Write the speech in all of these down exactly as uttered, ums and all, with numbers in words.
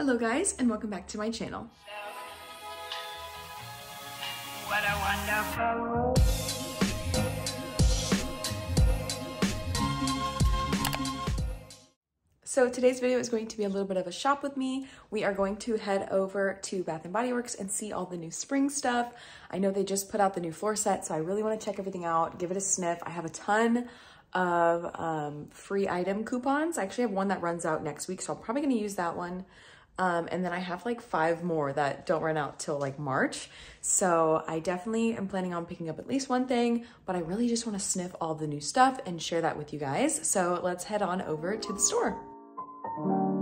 Hello guys, and welcome back to my channel. What a wonderful world. So today's video is going to be a little bit of a shop with me. We are going to head over to Bath and Body Works and see all the new spring stuff. I know they just put out the new floor set, so I really want to check everything out, give it a sniff. I have a ton of um, free item coupons. I actually have one that runs out next week, so I'm probably going to use that one. Um, and then I have like five more that don't run out till like March. So I definitely am planning on picking up at least one thing, but I really just want to sniff all the new stuff and share that with you guys. So let's head on over to the store. All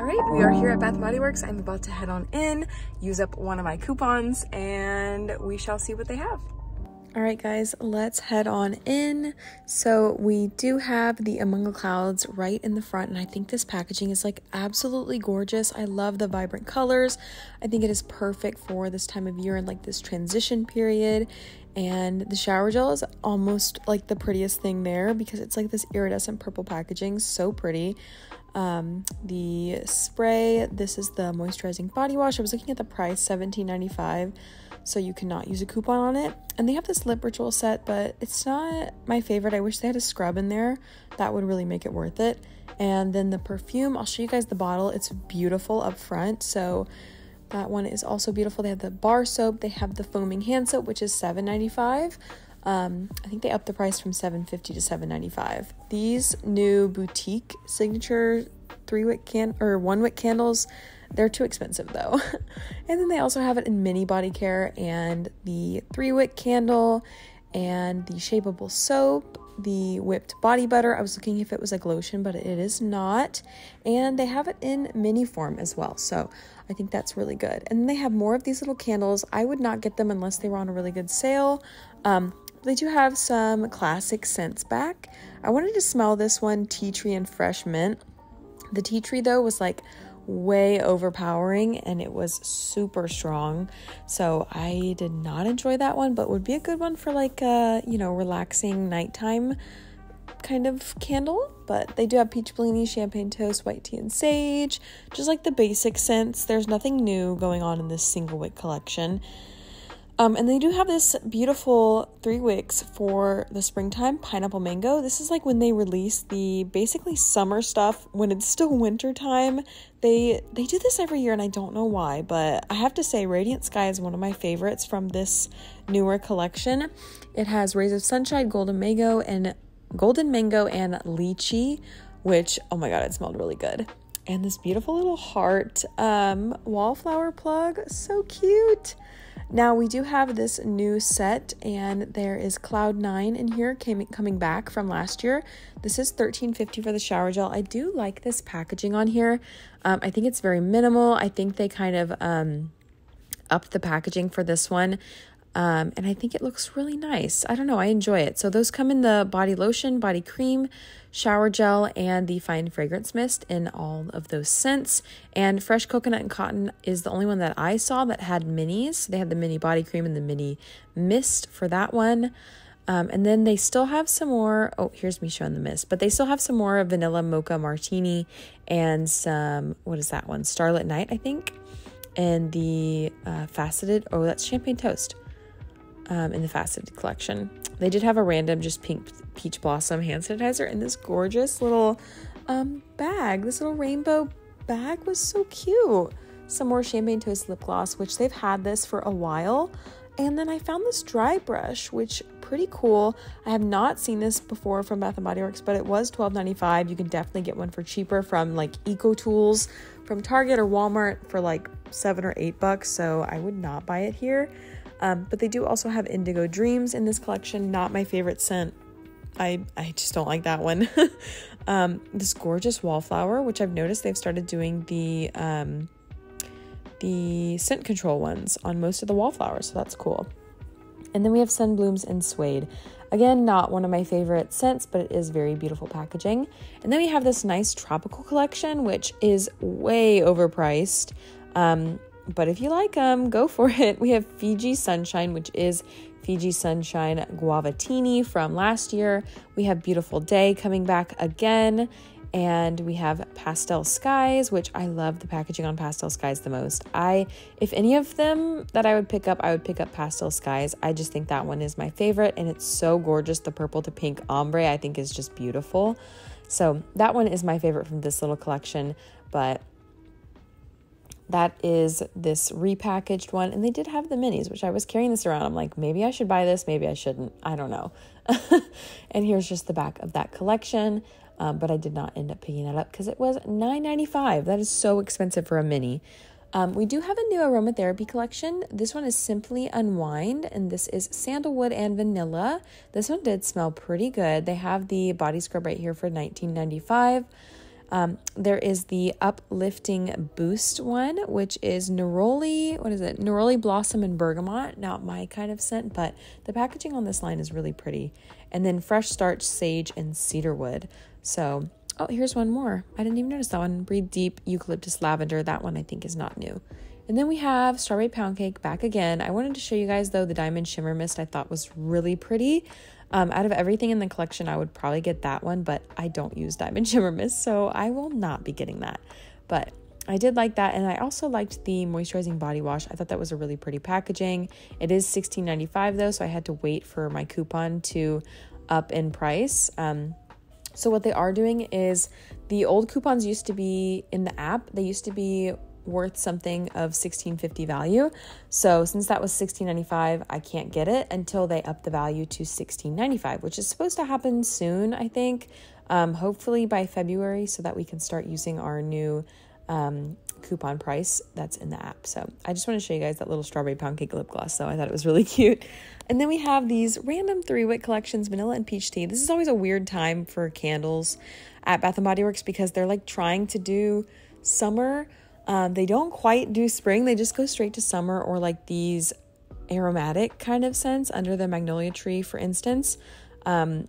right, we are here at Bath and Body Works. I'm about to head on in, use up one of my coupons, and we shall see what they have. All right guys, let's head on in. So we do have the Among the Clouds right in the front, and I think this packaging is like absolutely gorgeous. I love the vibrant colors. I think it is perfect for this time of year and like this transition period. And the shower gel is almost like the prettiest thing there because it's like this iridescent purple packaging, so pretty. Um, the spray, this is the moisturizing body wash. I was looking at the price, seventeen ninety-five. So you cannot use a coupon on it. And they have this lip ritual set, but it's not my favorite. I wish they had a scrub in there. That would really make it worth it. And then the perfume, I'll show you guys the bottle. It's beautiful up front. So that one is also beautiful. They have the bar soap. They have the foaming hand soap, which is seven ninety-five. Um, I think they upped the price from seven fifty to seven ninety-five. These new boutique signature three wick can or one wick candles, they're too expensive though. And then they also have it in mini body care and the three wick candle and the shapeable soap, the whipped body butter. I was looking if it was like lotion, but it is not. And they have it in mini form as well. So I think that's really good. And then they have more of these little candles. I would not get them unless they were on a really good sale. Um, They do have some classic scents back. I wanted to smell this one, tea tree and fresh mint. The tea tree though was like way overpowering and it was super strong. So I did not enjoy that one, but would be a good one for like a, you know, relaxing nighttime kind of candle. But they do have peach bellini, champagne toast, white tea and sage, just like the basic scents. There's nothing new going on in this single wick collection. Um, and they do have this beautiful three wicks for the springtime, pineapple mango. This is like when they release the basically summer stuff when it's still winter time. They, they do this every year and I don't know why, but I have to say Radiant Sky is one of my favorites from this newer collection. It has Rays of Sunshine, Golden Mango, and Golden Mango and Lychee, which, oh my God, it smelled really good. And this beautiful little heart um, wallflower plug, so cute. Now we do have this new set and there is Cloud Nine in here came, coming back from last year. This is thirteen fifty for the shower gel. I do like this packaging on here. Um, I think it's very minimal. I think they kind of um, upped the packaging for this one. Um, and I think it looks really nice. I don't know, I enjoy it. So those come in the body lotion, body cream, shower gel, and the fine fragrance mist in all of those scents. And Fresh Coconut and Cotton is the only one that I saw that had minis. They had the mini body cream and the mini mist for that one. Um, and then they still have some more, oh, here's me showing the mist, but they still have some more vanilla mocha martini and some, what is that one? Starlit Night, I think. And the uh, faceted, oh, that's champagne toast. Um, in the faceted collection. They did have a random just pink peach blossom hand sanitizer in this gorgeous little um, bag. This little rainbow bag was so cute. Some more champagne toast lip gloss, which they've had this for a while. And then I found this dry brush, which pretty cool. I have not seen this before from Bath and Body Works, but it was twelve ninety-five. You can definitely get one for cheaper from like Eco Tools, from Target or Walmart for like seven or eight bucks. So I would not buy it here. Um, but they do also have Indigo Dreams in this collection. Not my favorite scent. I, I just don't like that one. um, this gorgeous wallflower, which I've noticed they've started doing the, um, the scent control ones on most of the wallflowers. So that's cool. And then we have Sunblooms and Suede. Again, not one of my favorite scents, but it is very beautiful packaging. And then we have this nice tropical collection, which is way overpriced. Um, But if you like them, go for it. We have Fiji Sunshine, which is Fiji Sunshine Guavatini from last year. We have Beautiful Day coming back again. And we have Pastel Skies, which I love the packaging on Pastel Skies the most. I, if any of them that I would pick up, I would pick up Pastel Skies. I just think that one is my favorite, and it's so gorgeous. The purple to pink ombre I think is just beautiful. So that one is my favorite from this little collection, but that is this repackaged one. And they did have the minis, which I was carrying this around. I'm like, maybe I should buy this, maybe I shouldn't, I don't know. And here's just the back of that collection. Um, but I did not end up picking that up because it was nine ninety-five. That is so expensive for a mini. Um, we do have a new aromatherapy collection. This one is Simply Unwind, and this is sandalwood and vanilla. This one did smell pretty good. They have the body scrub right here for nineteen ninety-five. Um, there is the Uplifting Boost one, which is Neroli, what is it? Neroli Blossom and Bergamot. Not my kind of scent, but the packaging on this line is really pretty. And then Fresh Starch, Sage, and Cedarwood. So, oh, here's one more. I didn't even notice that one. Breathe Deep, Eucalyptus Lavender. That one I think is not new. And then we have Strawberry Pound Cake back again. I wanted to show you guys, though, the Diamond Shimmer Mist I thought was really pretty. Um, out of everything in the collection, I would probably get that one, but I don't use Diamond Shimmer Mist, so I will not be getting that. But I did like that, and I also liked the moisturizing body wash. I thought that was a really pretty packaging. It is sixteen ninety-five, though, so I had to wait for my coupon to up in price. Um, so what they are doing is the old coupons used to be in the app. They used to be worth something of sixteen fifty value. So since that was sixteen ninety-five, I can't get it until they up the value to sixteen ninety-five, which is supposed to happen soon, I think, um, hopefully by February, so that we can start using our new um, coupon price that's in the app. So I just want to show you guys that little Strawberry Pound Cake lip gloss, so I thought it was really cute. And then we have these random three-wick collections, vanilla and peach tea. This is always a weird time for candles at Bath and Body Works because they're like trying to do summer. Um, they don't quite do spring. They just go straight to summer or like these aromatic kind of scents. Under the Magnolia Tree, for instance, um,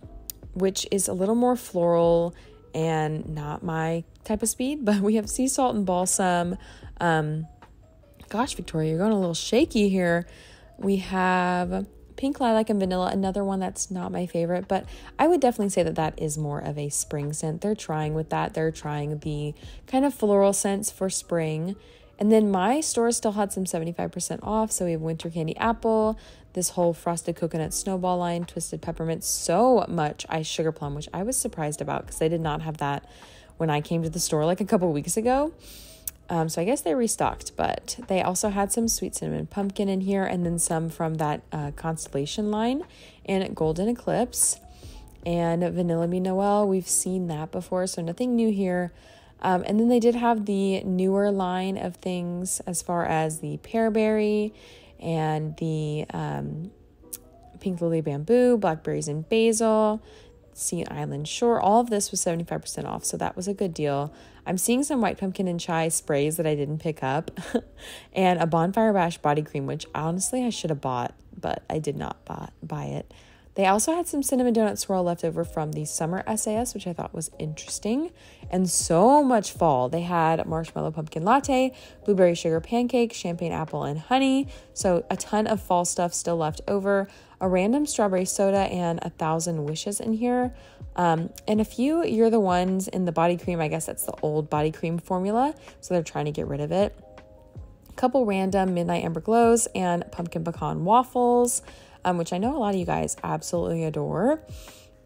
which is a little more floral and not my type of speed. But we have Sea Salt and Balsam. Um, gosh, Victoria, you're going a little shaky here. We have Pink Lilac and Vanilla, another one that's not my favorite, but I would definitely say that that is more of a spring scent. They're trying with that. They're trying the kind of floral scents for spring. And then my store still had some seventy-five percent off, so we have Winter Candy Apple, this whole Frosted Coconut Snowball line, Twisted Peppermint, so much ice Sugar Plum, which I was surprised about because they did not have that when I came to the store like a couple weeks ago. Um, so I guess they restocked, but they also had some Sweet Cinnamon Pumpkin in here, and then some from that uh, Constellation line, and Golden Eclipse, and Vanilla Bean Noel. We've seen that before, so nothing new here. Um, and then they did have the newer line of things as far as the Pearberry and the um, Pink Lily Bamboo, Blackberries and Basil, Sea Island Shore. All of this was seventy-five percent off, so that was a good deal. I'm seeing some White Pumpkin and Chai sprays that I didn't pick up, and a Bonfire Bash body cream, which honestly I should have bought, but I did not buy, buy it. They also had some Cinnamon Donut Swirl left over from the summer S A S, which I thought was interesting, and so much fall. They had Marshmallow Pumpkin Latte, Blueberry Sugar Pancake, Champagne Apple, and Honey, so a ton of fall stuff still left over. A random strawberry soda and a thousand wishes in here, um, and a few You're the Ones in the body cream. I guess that's the old body cream formula, so they're trying to get rid of it. A couple random Midnight Amber Glows and pumpkin pecan waffles, um, which I know a lot of you guys absolutely adore.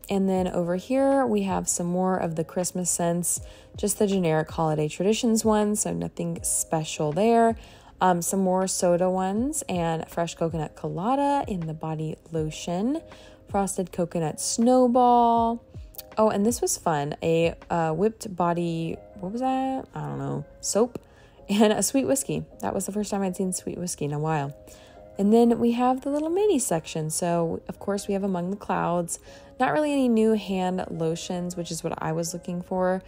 And then over here we have some more of the Christmas scents, just the generic holiday traditions ones, so nothing special there. Um, some more soda ones and Fresh Coconut Colada in the body lotion, Frosted Coconut Snowball. Oh, and this was fun. A uh, whipped body, what was that? I don't know, soap, and a Sweet Whiskey. That was the first time I'd seen Sweet Whiskey in a while. And then we have the little mini section. So, of course, we have Among the Clouds. Not really any new hand lotions, which is what I was looking for.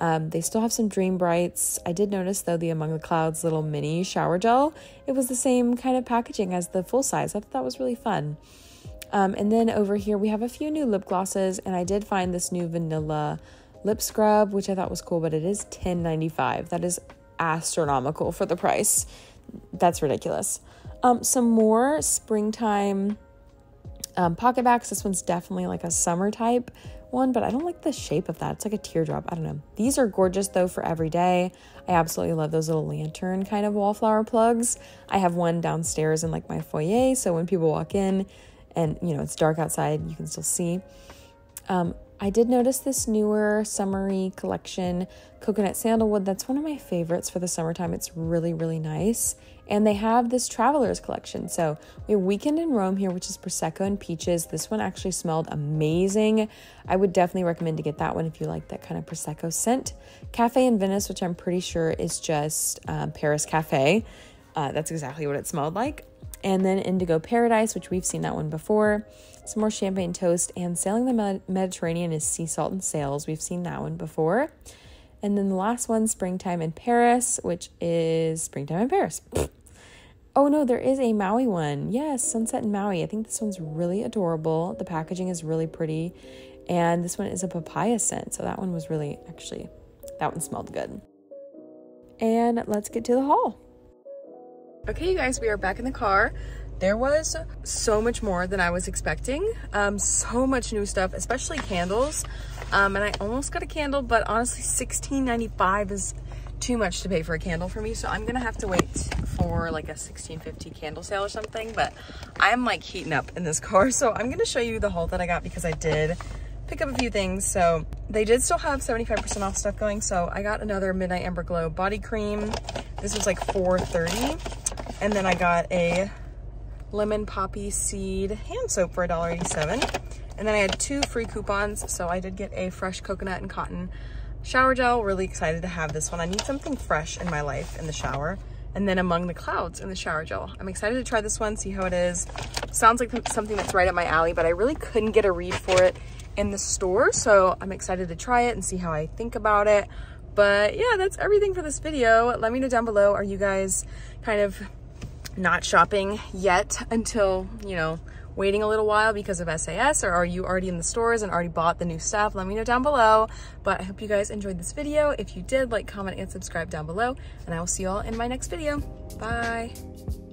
Um, they still have some Dream Brights. I did notice, though, the Among the Clouds little mini shower gel. It was the same kind of packaging as the full size. I thought that was really fun. Um, and then over here, we have a few new lip glosses, and I did find this new vanilla lip scrub, which I thought was cool, but it is ten ninety-five. That is astronomical for the price. That's ridiculous. Um, some more springtime Um, pocket backs, this one's definitely like a summer type one, but I don't like the shape of that. It's like a teardrop. I don't know. These are gorgeous though for every day. I absolutely love those little lantern kind of wallflower plugs. I have one downstairs in like my foyer, so when people walk in and, you know, it's dark outside, you can still see. Um, I did notice this newer summery collection, Coconut Sandalwood. That's one of my favorites for the summertime. It's really, really nice. And they have this Travelers collection. So we have Weekend in Rome here, which is Prosecco and Peaches. This one actually smelled amazing. I would definitely recommend to get that one if you like that kind of Prosecco scent. Cafe in Venice, which I'm pretty sure is just um, Paris Cafe. Uh, that's exactly what it smelled like. And then Indigo Paradise, which we've seen that one before. Some more Champagne Toast, and Sailing the Med Mediterranean is Sea Salt and Sails. We've seen that one before. And then the last one, Springtime in Paris, which is Springtime in Paris. Oh no, there is a Maui one. Yes, Sunset in Maui. I think this one's really adorable. The packaging is really pretty. And this one is a papaya scent. So that one was really, actually, that one smelled good. And let's get to the haul. Okay, you guys, we are back in the car. There was so much more than I was expecting. Um, so much new stuff, especially candles. Um, and I almost got a candle, but honestly, sixteen ninety-five is too much to pay for a candle for me. So I'm gonna have to wait for like a sixteen fifty candle sale or something, but I'm like heating up in this car. So I'm gonna show you the haul that I got because I did pick up a few things. So they did still have seventy-five percent off stuff going. So I got another Midnight Amber Glow body cream. This was like four thirty. And then I got a lemon poppy seed hand soap for a dollar eighty-seven. And then I had two free coupons. So I did get a Fresh Coconut and Cotton shower gel. Really excited to have this one. I need something fresh in my life in the shower. And then Among the Clouds in the shower gel. I'm excited to try this one, see how it is. Sounds like something that's right up my alley, but I really couldn't get a read for it in the store. So I'm excited to try it and see how I think about it. But yeah, that's everything for this video. Let me know down below, are you guys kind of not shopping yet until, you know, waiting a little while because of S A S, or are you already in the stores and already bought the new stuff? Let me know down below. But I hope you guys enjoyed this video. If you did, like, comment, and subscribe down below, and I will see you all in my next video. Bye.